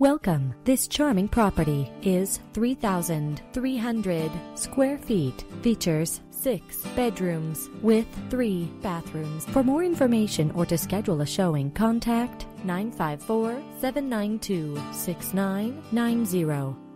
Welcome. This charming property is 3,300 square feet. Features 6 bedrooms with 3 bathrooms. For more information or to schedule a showing, contact 954-792-6990.